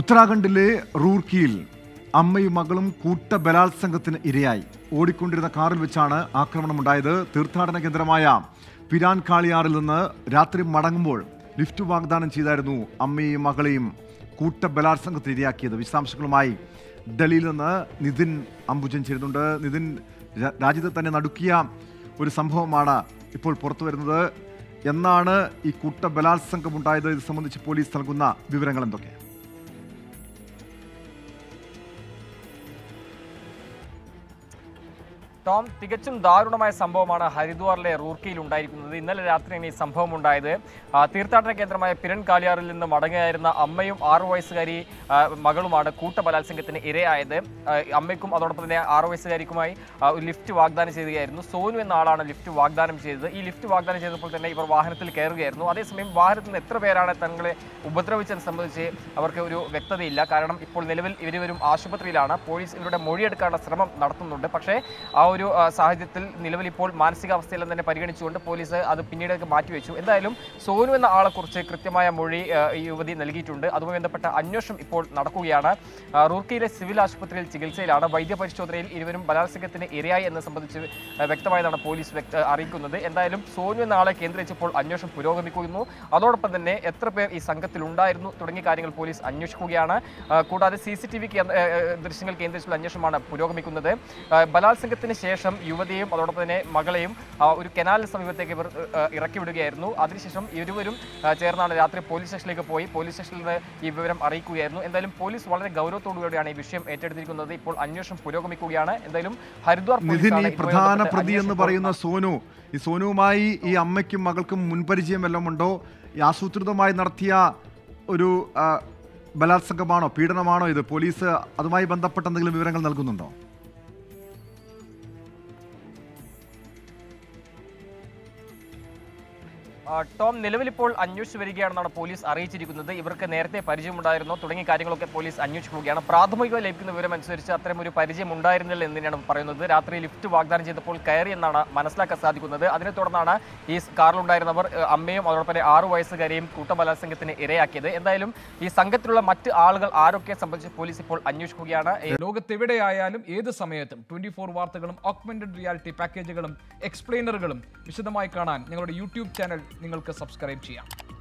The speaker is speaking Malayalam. ഉത്തരാഖണ്ഡിലെ റൂർക്കിയിൽ അമ്മയും മകളും കൂട്ട ബലാത്സംഗത്തിന് ഇരയായി. ഓടിക്കൊണ്ടിരുന്ന കാറിൽ വെച്ചാണ് ആക്രമണമുണ്ടായത്. തീർത്ഥാടന കേന്ദ്രമായ പിരാൻകാളിയാറിൽ നിന്ന് രാത്രി മടങ്ങുമ്പോൾ ലിഫ്റ്റ് വാഗ്ദാനം ചെയ്തായിരുന്നു അമ്മയും മകളെയും കൂട്ട ബലാത്സംഗത്തിന് ഇരയാക്കിയത്. വിശദാംശങ്ങളുമായി ഡൽഹിയിൽ നിന്ന് നിതിൻ അംബുജൻ ചേരുന്നുണ്ട്. നിതിൻ, രാജ്യത്ത് തന്നെ നടുക്കിയ ഒരു സംഭവമാണ് ഇപ്പോൾ പുറത്തു വരുന്നത്. എന്നാണ് ഈ കൂട്ട ബലാത്സംഗമുണ്ടായത്? ഇത് സംബന്ധിച്ച് പോലീസ് നൽകുന്ന വിവരങ്ങൾ എന്തൊക്കെയാണ്? ടോം, തികച്ചും ദാരുണമായ സംഭവമാണ് ഹരിദ്വാറിലെ റൂർക്കിയിൽ ഉണ്ടായിരിക്കുന്നത്. ഇന്നലെ രാത്രിയാണ് ഈ സംഭവം ഉണ്ടായത്. തീർത്ഥാടന കേന്ദ്രമായ പിരാൻകാളിയാറിൽ നിന്ന് മടങ്ങുകയായിരുന്ന അമ്മയും 6 വയസ്സുകാരി മകളുമാണ് കൂട്ട ബലാത്സംഗത്തിന് ഇരയായത്. അമ്മയ്ക്കും അതോടൊപ്പം തന്നെ 6 വയസ്സുകാരിക്കുമായി ഒരു ലിഫ്റ്റ് വാഗ്ദാനം ചെയ്യുകയായിരുന്നു. സോനു എന്ന ആളാണ് ലിഫ്റ്റ് വാഗ്ദാനം ചെയ്തത്. ഈ ലിഫ്റ്റ് വാഗ്ദാനം ചെയ്തപ്പോൾ തന്നെ ഇവർ വാഹനത്തിൽ കയറുകയായിരുന്നു. അതേസമയം വാഹനത്തിൽ നിന്ന് എത്ര പേരാണ് തങ്ങളെ ഉപദ്രവിച്ചത് സംബന്ധിച്ച് അവർക്ക് ഒരു വ്യക്തതയില്ല. കാരണം ഇപ്പോൾ നിലവിൽ ഇവരും ആശുപത്രിയിലാണ്. പോലീസ് ഇവരുടെ മൊഴിയെടുക്കാനുള്ള ശ്രമം നടത്തുന്നുണ്ട്. പക്ഷേ ഒരു സാഹചര്യത്തിൽ നിലവിൽ ഇപ്പോൾ മാനസികാവസ്ഥയിലും തന്നെ പരിഗണിച്ചുകൊണ്ട് പോലീസ് അത് പിന്നീട് മാറ്റിവെച്ചു. എന്തായാലും സോനു എന്ന ആളെക്കുറിച്ച് കൃത്യമായ മൊഴി യുവതി നൽകിയിട്ടുണ്ട്. അതുമായി ബന്ധപ്പെട്ട അന്വേഷണം ഇപ്പോൾ നടക്കുകയാണ്. റൂർക്കിയിലെ സിവിൽ ആശുപത്രിയിൽ ചികിത്സയിലാണ്. വൈദ്യപരിശോധനയിൽ ഇരുവരും ബലാത്സംഗത്തിന് ഇരയായി എന്ന് സംബന്ധിച്ച് വ്യക്തമായതാണ് പോലീസ് അറിയിക്കുന്നത്. എന്തായാലും സോനു എന്ന ആളെ കേന്ദ്രീകരിച്ചപ്പോൾ അന്വേഷണം പുരോഗമിക്കുന്നു. അതോടൊപ്പം തന്നെ എത്ര പേർ ഈ സംഘത്തിലുണ്ടായിരുന്നു തുടങ്ങിയ കാര്യങ്ങൾ പോലീസ് അന്വേഷിക്കുകയാണ്. കൂടാതെ CCTV ദൃശ്യങ്ങൾ കേന്ദ്രീകരിച്ചുള്ള അന്വേഷണമാണ് പുരോഗമിക്കുന്നത്. ബലാത്സംഗത്തിന് ശേഷം യുവതിയെയും അതോടൊപ്പം തന്നെ മകളെയും ഒരു കനാലിന് സമീപത്തേക്ക് ഇവർ ഇറക്കിവിടുകയായിരുന്നു. അതിനുശേഷം ഇരുവരും ചേർന്നാണ് രാത്രി പോലീസ് സ്റ്റേഷനിലേക്ക് പോയി പോലീസ് സ്റ്റേഷനിൽ നിന്ന് ഈ വിവരം അറിയിക്കുകയായിരുന്നു. എന്തായാലും പോലീസ് വളരെ ഗൗരവത്തോടുകൂടിയാണ് ഈ വിഷയം ഏറ്റെടുത്തിരിക്കുന്നത്. ഇപ്പോൾ അന്വേഷണം പുരോഗമിക്കുകയാണ്. എന്തായാലും ഹരിദ്വാർ പ്രധാന പ്രതി എന്ന് പറയുന്ന സോനു, ഈ സോനുവുമായി ഈ അമ്മയ്ക്കും മകൾക്കും മുൻപരിചയമെല്ലാം ഉണ്ടോ? ഈ ആസൂത്രിതമായി നടത്തിയ ഒരു ബലാത്സംഗമാണോ പീഡനമാണോ ഇത്? പോലീസ് അതുമായി ബന്ധപ്പെട്ട എന്തെങ്കിലും വിവരങ്ങൾ നൽകുന്നുണ്ടോ? ടോം, നിലവിലിപ്പോൾ അന്വേഷിച്ചു വരികയാണെന്നാണ് പോലീസ് അറിയിച്ചിരിക്കുന്നത്. ഇവർക്ക് നേരത്തെ പരിചയമുണ്ടായിരുന്നോ തുടങ്ങിയ കാര്യങ്ങളൊക്കെ പോലീസ് അന്വേഷിക്കുകയാണ്. പ്രാഥമികമായി ലഭിക്കുന്ന വിവരം അനുസരിച്ച് അത്തരം ഒരു പരിചയം ഉണ്ടായിരുന്നില്ല എന്നതിനാണ് പറയുന്നത്. രാത്രി ലിഫ്റ്റ് വാഗ്ദാനം ചെയ്തപ്പോൾ കയറി എന്നാണ് മനസ്സിലാക്കാൻ സാധിക്കുന്നത്. അതിനെ തുടർന്നാണ് ഈ കാറിലുണ്ടായിരുന്നവർ അമ്മയും അതോടൊപ്പം 6 വയസ്സുകാരെയും കൂട്ടബലാത്സംഗത്തിന് ഇരയാക്കിയത്. എന്തായാലും ഈ സംഘത്തിലുള്ള മറ്റ് ആളുകൾ ആരൊക്കെ സംബന്ധിച്ച് പോലീസ് ഇപ്പോൾ അന്വേഷിക്കുകയാണ്. ലോകത്തെവിടെയായാലും ഏത് സമയത്തും 24 വാർത്തകളും ഓഗ്മെന്റഡ് റിയാലിറ്റി പാക്കേജുകളും എക്സ്പ്ലെയിനറുകളും വിശദമായി കാണാൻ ഞങ്ങളുടെ YouTube ചാനൽ നിങ്ങൾക്ക് സബ്സ്ക്രൈബ് ചെയ്യാം.